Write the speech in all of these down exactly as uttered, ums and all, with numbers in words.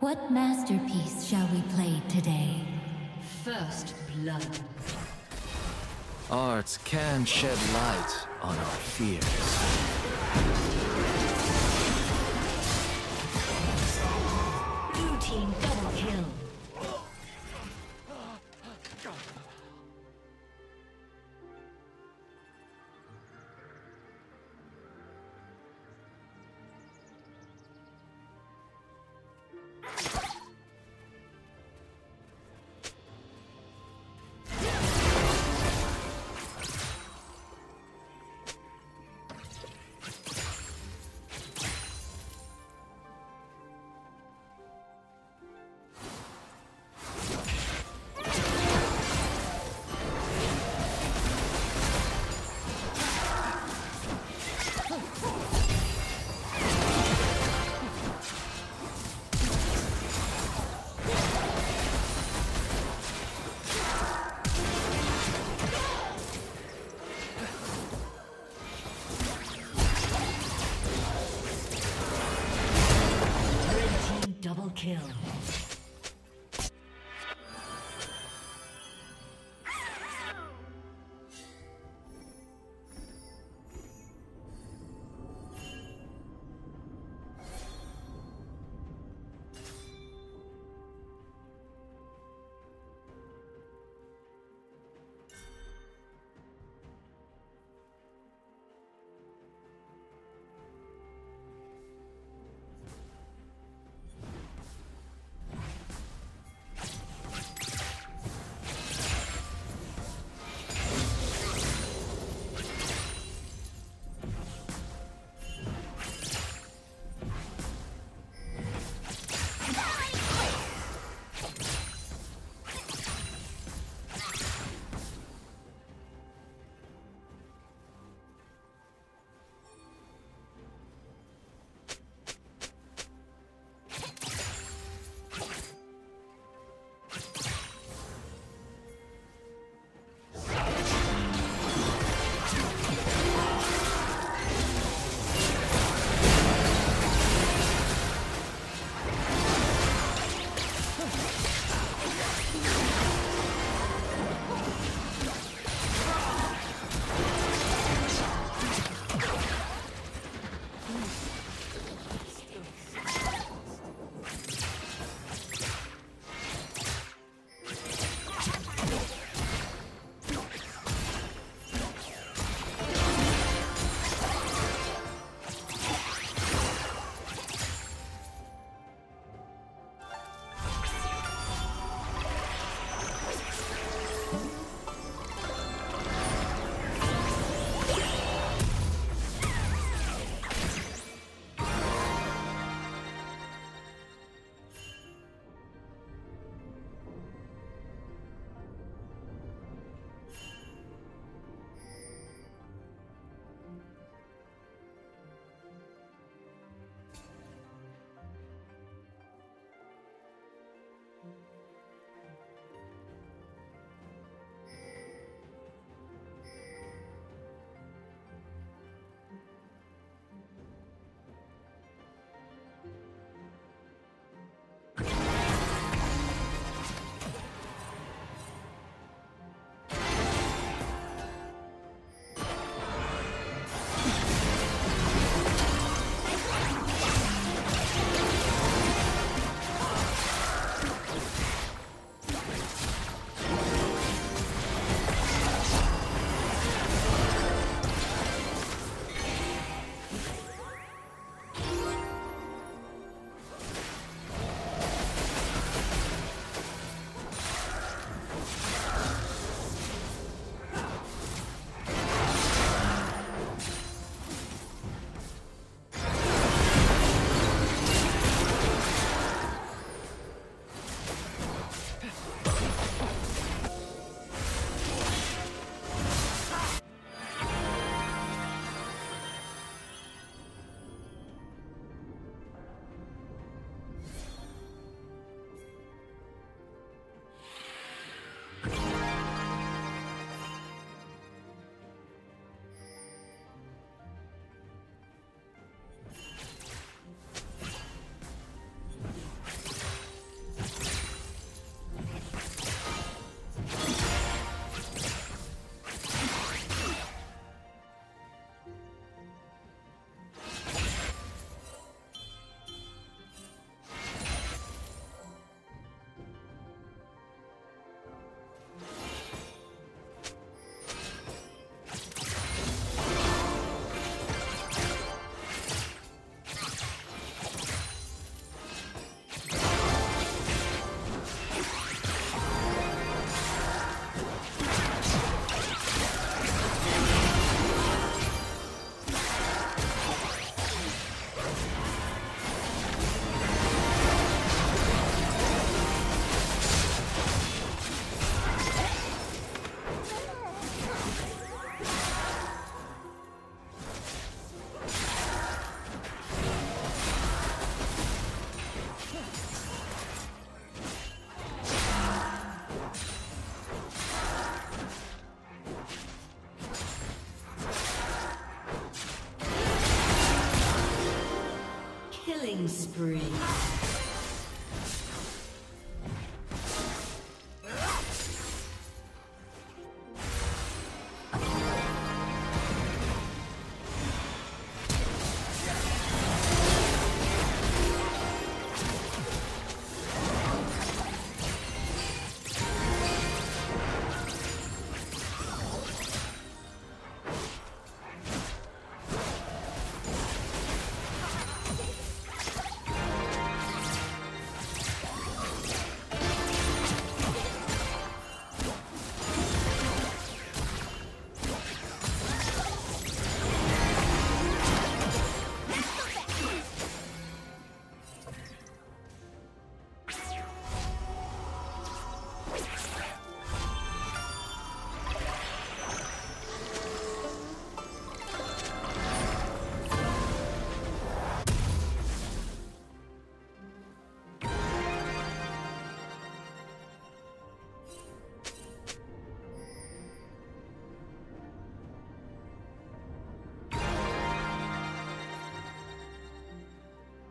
What masterpiece shall we play today? First blood. Arts can shed light on our fears. Blue team double kill. Kill. Killing spree.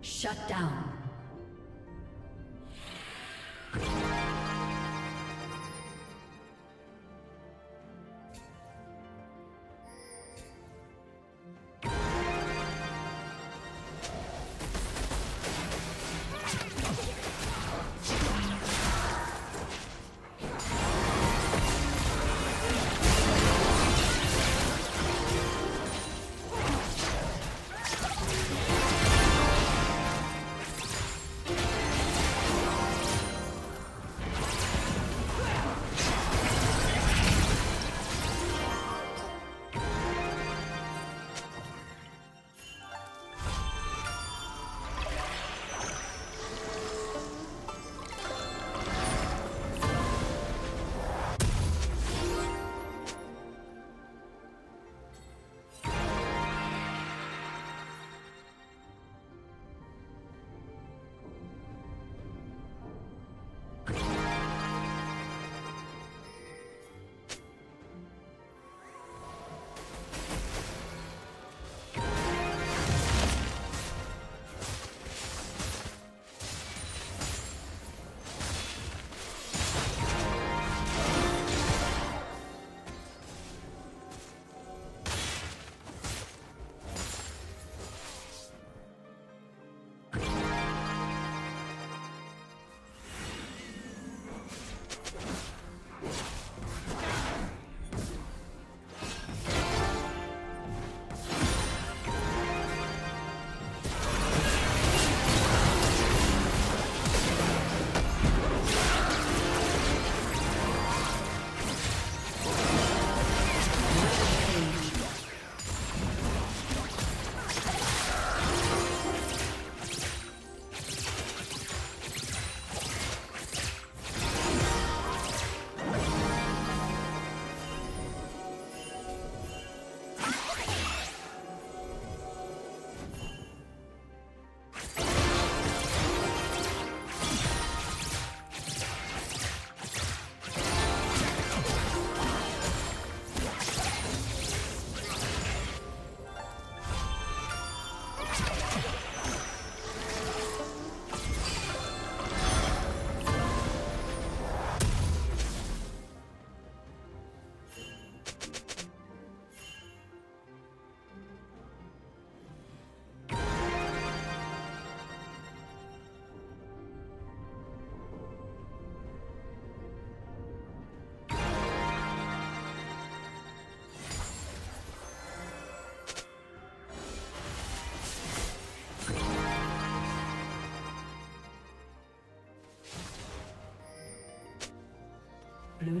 Shut down. Blue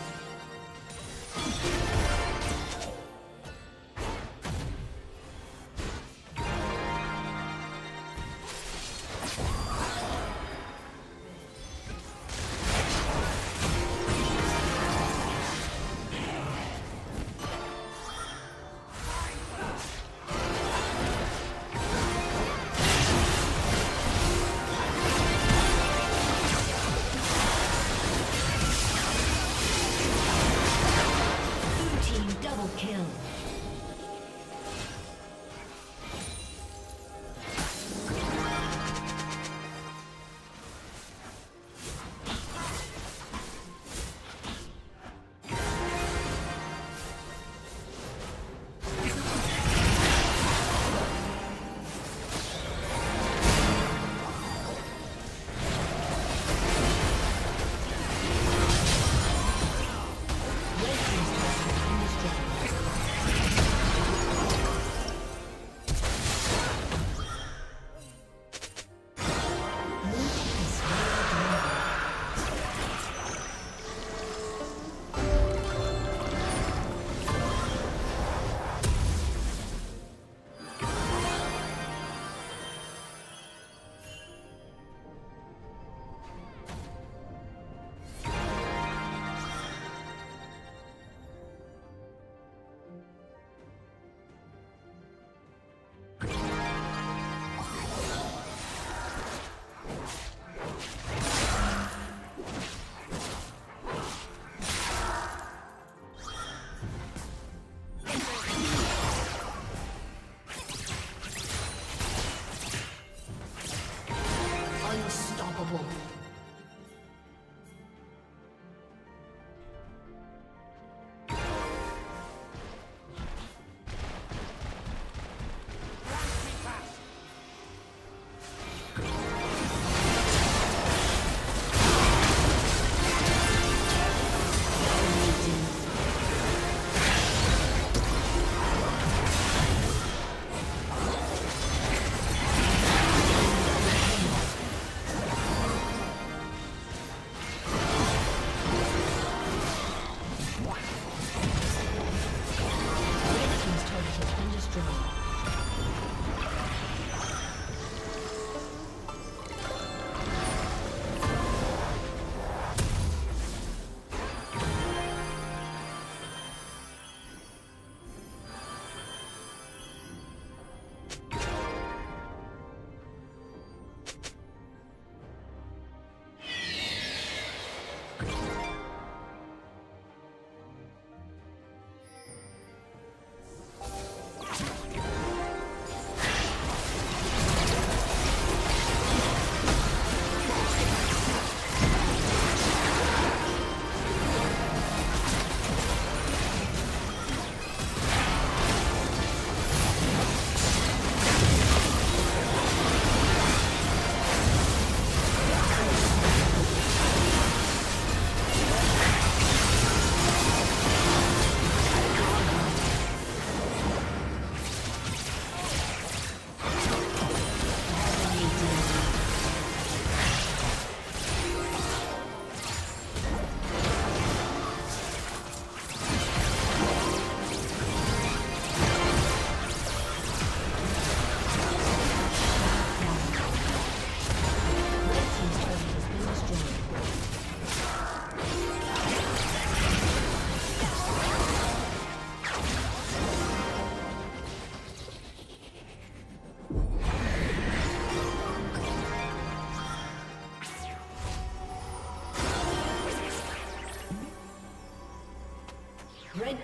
Red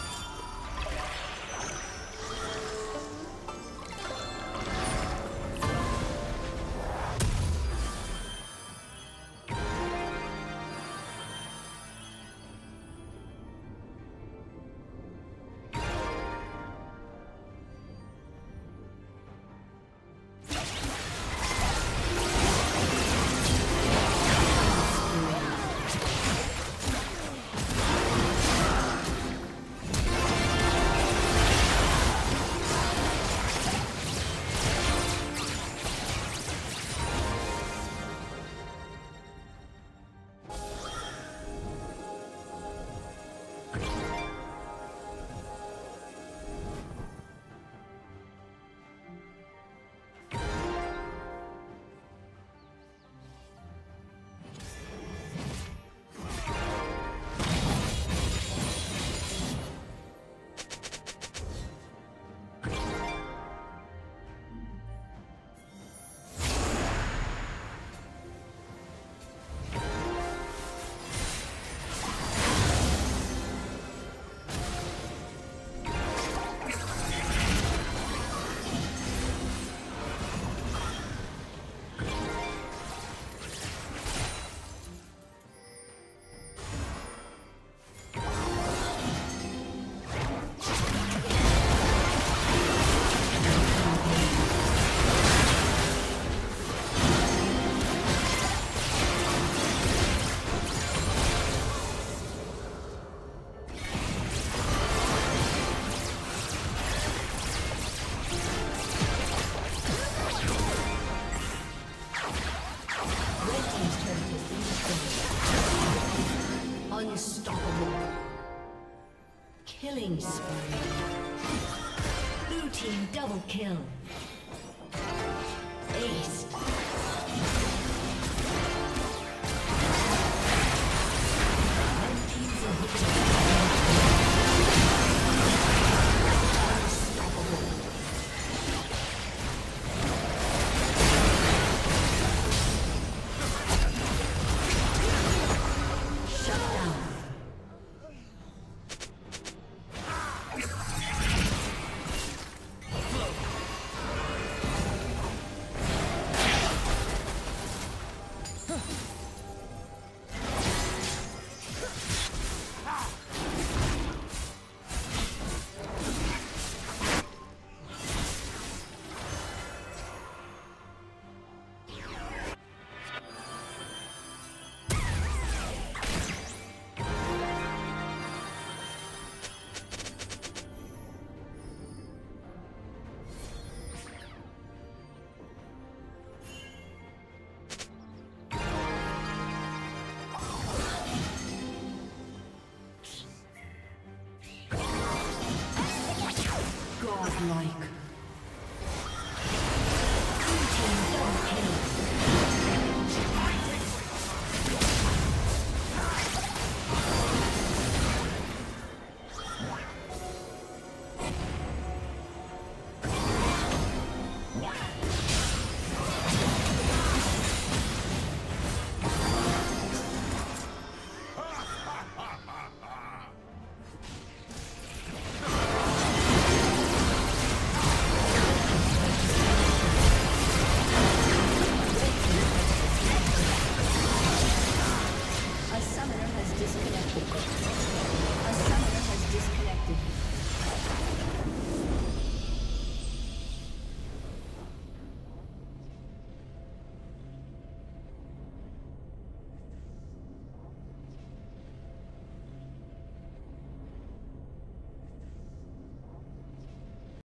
kill. Ace. Like